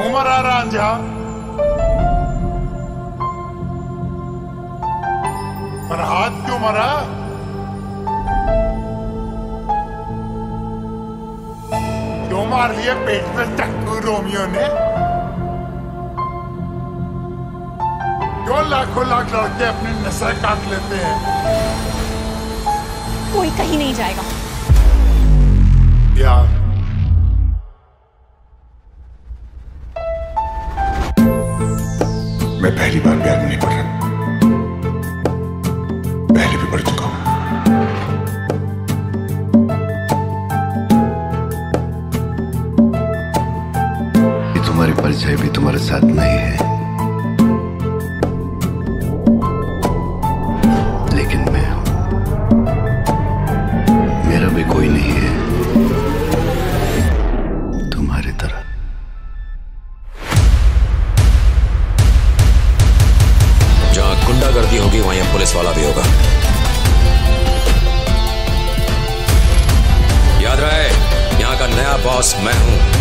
घूमरा रांझा पर हाथ क्यों मरा? क्यों मार लिए पेट में चाकू रोमियो ने? क्यों लाखों लाख लड़के अपनी नसें काट लेते हैं? कोई कहीं नहीं जाएगा। प्यार मैं पहली बार प्यार नहीं कर रहा, पहले भी पढ़ चुका हूं। ये तुम्हारी परछाई भी तुम्हारे साथ नहीं है, लेकिन मैं हूं, मेरा भी कोई नहीं है तुम्हारी तरह। जहां गुंडागर्दी होगी वहीं पुलिस वाला भी होगा। याद रहे, यहाँ का नया बॉस मैं हूं।